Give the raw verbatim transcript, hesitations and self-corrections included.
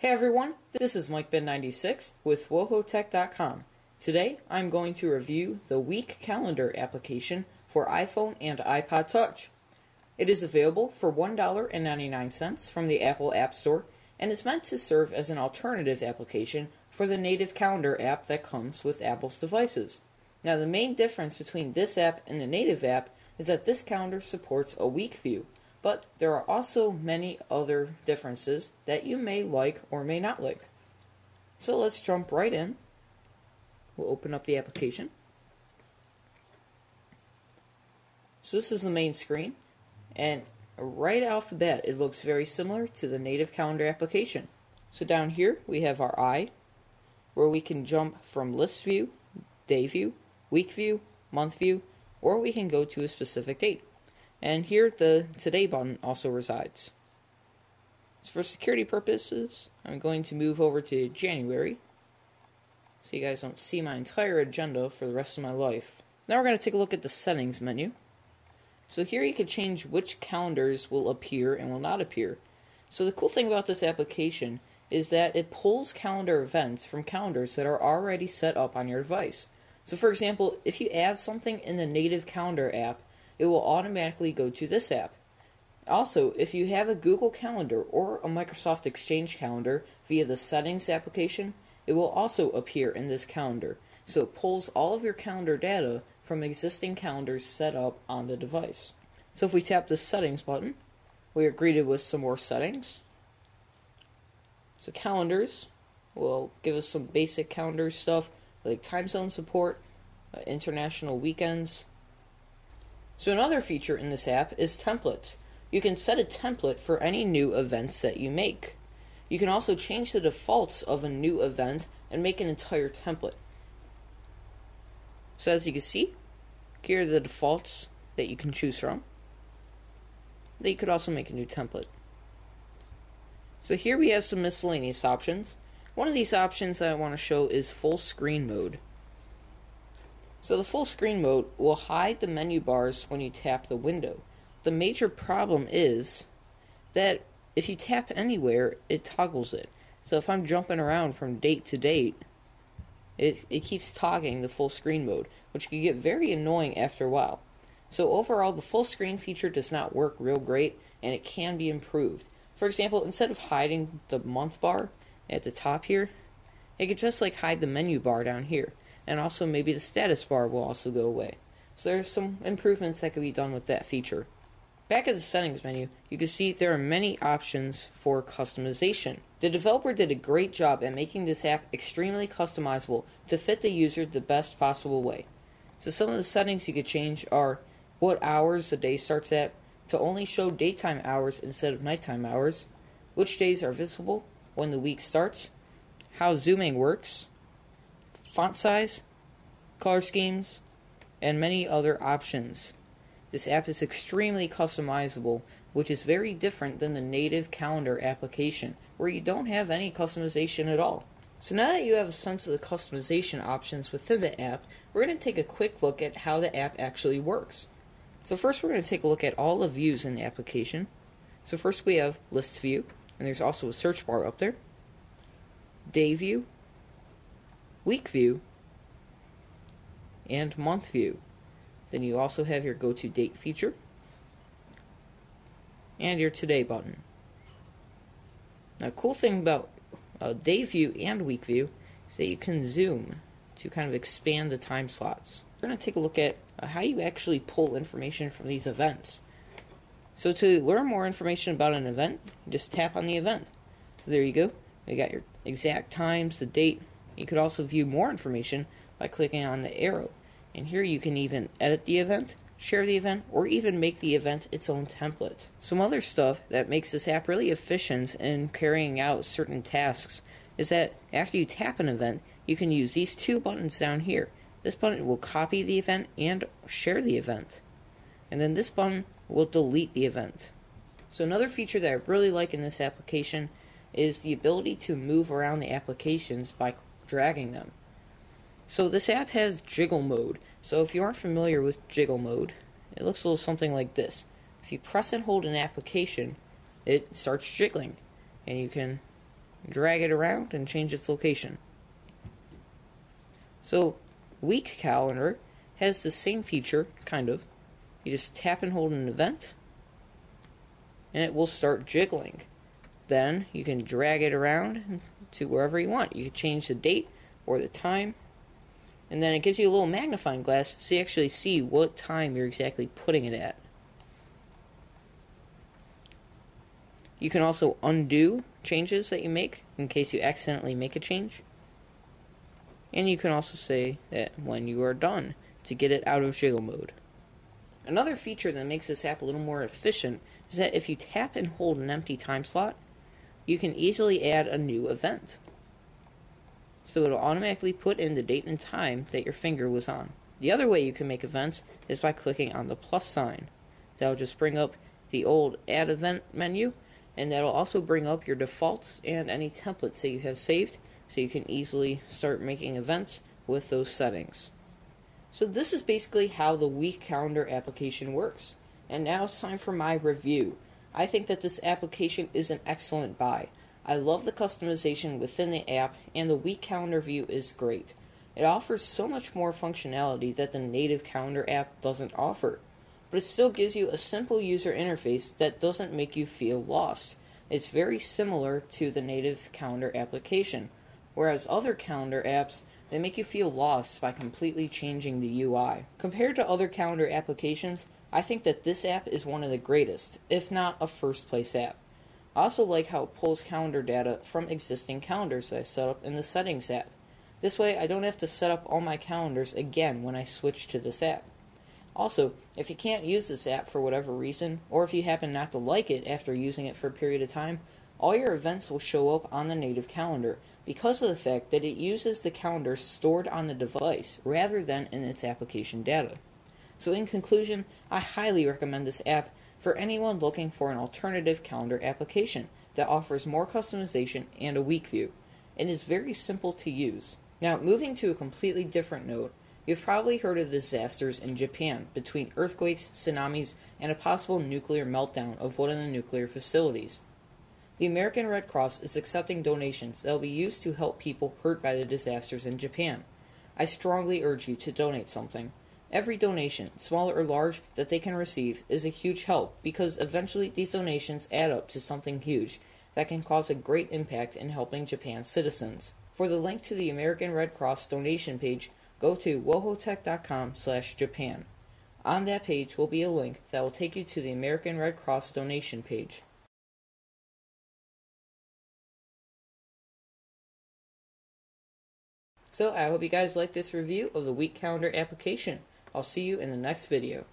Hey everyone, this is Mike Ben ninety-six with Woho Tech dot com. Today I'm going to review the Week Calendar application for iPhone and iPod Touch. It is available for one dollar and ninety-nine cents from the Apple App Store and is meant to serve as an alternative application for the native calendar app that comes with Apple's devices. Now the main difference between this app and the native app is that this calendar supports a week view, but there are also many other differences that you may like or may not like. So let's jump right in. We'll open up the application. So this is the main screen, and right off the bat it looks very similar to the native calendar application. So down here we have our eye, where we can jump from list view, day view, week view, month view, or we can go to a specific date. And here the Today button also resides. So for security purposes, I'm going to move over to January so you guys don't see my entire agenda for the rest of my life. Now we're going to take a look at the settings menu. So here you can change which calendars will appear and will not appear. So the cool thing about this application is that it pulls calendar events from calendars that are already set up on your device. So for example, if you add something in the native calendar app, it will automatically go to this app. Also, if you have a Google Calendar or a Microsoft Exchange Calendar via the Settings application, it will also appear in this calendar. So it pulls all of your calendar data from existing calendars set up on the device. So if we tap the Settings button, we are greeted with some more settings. So calendars will give us some basic calendar stuff like time zone support, uh, international weekends. So another feature in this app is templates. You can set a template for any new events that you make. You can also change the defaults of a new event and make an entire template. So as you can see, here are the defaults that you can choose from. Then you could also make a new template. So here we have some miscellaneous options. One of these options that I want to show is full screen mode. So the full screen mode will hide the menu bars when you tap the window. The major problem is that if you tap anywhere, it toggles it. So if I'm jumping around from date to date, it, it keeps toggling the full screen mode, which can get very annoying after a while. So overall, the full screen feature does not work real great, and it can be improved. For example, instead of hiding the month bar at the top here, it could just like hide the menu bar down here. And also maybe the status bar will also go away. So there's some improvements that can be done with that feature. Back at the settings menu, you can see there are many options for customization. The developer did a great job at making this app extremely customizable to fit the user the best possible way. So some of the settings you could change are what hours the day starts at, to only show daytime hours instead of nighttime hours, which days are visible, when the week starts, how zooming works, font size, color schemes, and many other options. This app is extremely customizable, which is very different than the native calendar application, where you don't have any customization at all. So now that you have a sense of the customization options within the app, we're going to take a quick look at how the app actually works. So first we're going to take a look at all the views in the application. So first we have list view, and there's also a search bar up there, day view, week view, and month view. Then you also have your go to date feature and your today button. Now, cool thing about uh, day view and week view is that you can zoom to kind of expand the time slots. We're going to take a look at uh, how you actually pull information from these events. So to learn more information about an event, you just tap on the event. So there you go. You got your exact times, the date. You could also view more information by clicking on the arrow. And here you can even edit the event, share the event, or even make the event its own template. Some other stuff that makes this app really efficient in carrying out certain tasks is that after you tap an event, you can use these two buttons down here. This button will copy the event and share the event. And then this button will delete the event. So another feature that I really like in this application is the ability to move around the applications by dragging them. So this app has jiggle mode. So if you aren't familiar with jiggle mode, it looks a little something like this. If you press and hold an application, it starts jiggling, and you can drag it around, and change its location. So, Week Calendar has the same feature, kind of. You just tap and hold an event, and it will start jiggling. Then you can drag it around to wherever you want. You can change the date or the time, and then it gives you a little magnifying glass so you actually see what time you're exactly putting it at. You can also undo changes that you make in case you accidentally make a change. And you can also say that when you are done to get it out of jiggle mode. Another feature that makes this app a little more efficient is that if you tap and hold an empty time slot, you can easily add a new event. So it will automatically put in the date and time that your finger was on. The other way you can make events is by clicking on the plus sign. That will just bring up the old Add Event menu, and that will also bring up your defaults and any templates that you have saved, so you can easily start making events with those settings. So this is basically how the Week Calendar application works. And now it's time for my review. I think that this application is an excellent buy. I love the customization within the app, and the Week Calendar view is great. It offers so much more functionality that the native calendar app doesn't offer, but it still gives you a simple user interface that doesn't make you feel lost. It's very similar to the native calendar application, whereas other calendar apps, they make you feel lost by completely changing the U I. Compared to other calendar applications, I think that this app is one of the greatest, if not a first place app. I also like how it pulls calendar data from existing calendars that I set up in the Settings app. This way I don't have to set up all my calendars again when I switch to this app. Also, if you can't use this app for whatever reason, or if you happen not to like it after using it for a period of time, all your events will show up on the native calendar because of the fact that it uses the calendar stored on the device rather than in its application data. So in conclusion, I highly recommend this app for anyone looking for an alternative calendar application that offers more customization and a week view, and is very simple to use. Now, moving to a completely different note, you've probably heard of the disasters in Japan between earthquakes, tsunamis, and a possible nuclear meltdown of one of the nuclear facilities. The American Red Cross is accepting donations that will be used to help people hurt by the disasters in Japan. I strongly urge you to donate something. Every donation, small or large, that they can receive is a huge help because eventually these donations add up to something huge that can cause a great impact in helping Japan's citizens. For the link to the American Red Cross donation page, go to Woho Tech dot com slash Japan. On that page will be a link that will take you to the American Red Cross donation page. So I hope you guys liked this review of the Week Calendar application. I'll see you in the next video.